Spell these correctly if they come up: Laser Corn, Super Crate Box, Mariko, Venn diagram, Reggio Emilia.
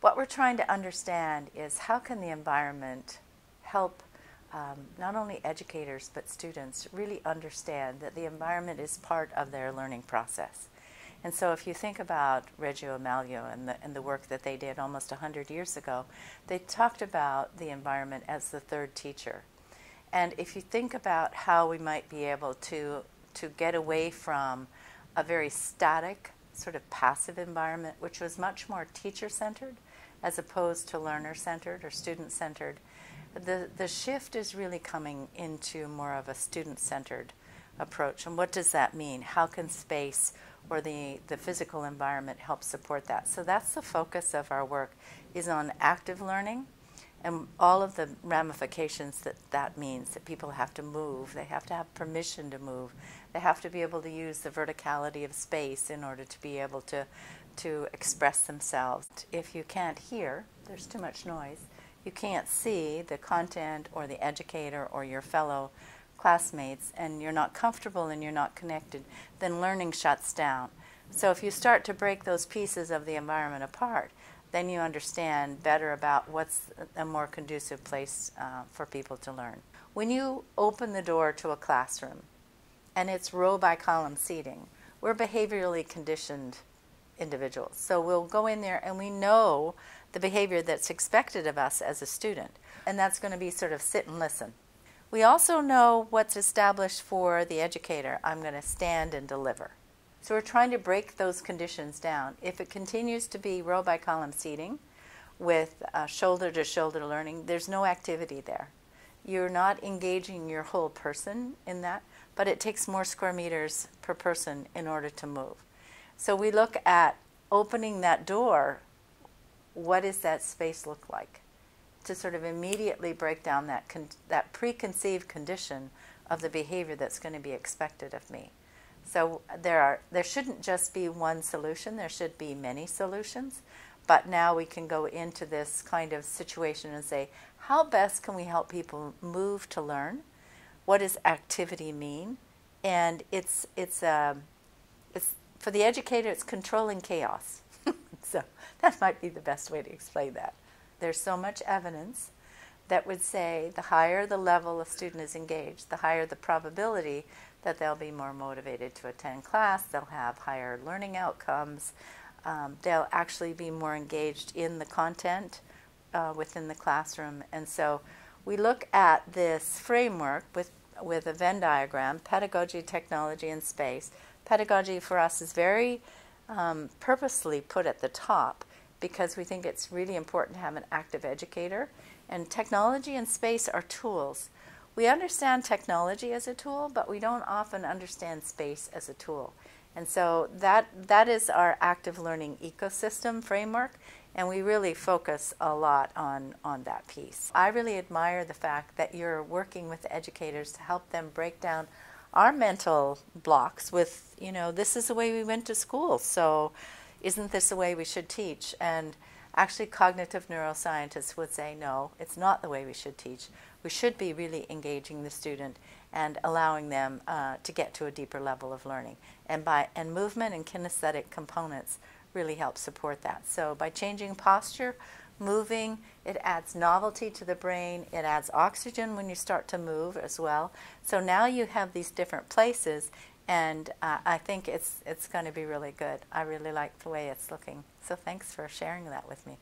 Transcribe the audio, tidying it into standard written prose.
What we're trying to understand is how can the environment help not only educators but students really understand that the environment is part of their learning process. And so if you think about Reggio Emilia and the work that they did almost 100 years ago, they talked about the environment as the third teacher. And if you think about how we might be able to get away from a very static, sort of passive environment, which was much more teacher-centered, as opposed to learner-centered or student-centered. The shift is really coming into more of a student-centered approach. And what does that mean? How can space or the physical environment help support that? So that's the focus of our work, is on active learning and all of the ramifications that that means, that people have to move, they have to have permission to move, they have to be able to use the verticality of space in order to be able to express themselves. If you can't hear, there's too much noise, you can't see the content or the educator or your fellow classmates, and you're not comfortable and you're not connected, then learning shuts down. So if you start to break those pieces of the environment apart, then you understand better about what's a more conducive place for people to learn. When you open the door to a classroom and it's row by column seating, we're behaviorally conditioned individuals. So we'll go in there and we know the behavior that's expected of us as a student, and that's going to be sort of sit and listen. We also know what's established for the educator. I'm going to stand and deliver. So we're trying to break those conditions down. If it continues to be row by column seating with shoulder to shoulder learning, there's no activity there. You're not engaging your whole person in that, but it takes more square meters per person in order to move. So we look at opening that door, what does that space look like? To sort of immediately break down that preconceived condition of the behavior that's going to be expected of me. So there shouldn't just be one solution, there should be many solutions, but now we can go into this kind of situation and say, how best can we help people move to learn? What does activity mean? And it's for the educator, it's controlling chaos. So that might be the best way to explain that. There's so much evidence that would say the higher the level a student is engaged, the higher the probability that they'll be more motivated to attend class, they'll have higher learning outcomes, they'll actually be more engaged in the content within the classroom. And so we look at this framework with a Venn diagram, pedagogy, technology, and space. Pedagogy for us is very purposely put at the top because we think it's really important to have an active educator. And technology and space are tools. We understand technology as a tool, but we don't often understand space as a tool. And so that is our active learning ecosystem framework, and we really focus a lot on that piece. I really admire the fact that you're working with educators to help them break down our mental blocks with, you know, this is the way we went to school, so isn't this the way we should teach? And actually, cognitive neuroscientists would say, no, it's not the way we should teach. We should be really engaging the student and allowing them to get to a deeper level of learning. And movement and kinesthetic components really help support that. So by changing posture, moving, it adds novelty to the brain. It adds oxygen when you start to move as well. So now you have these different places, and I think it's going to be really good. I really like the way it's looking. So thanks for sharing that with me.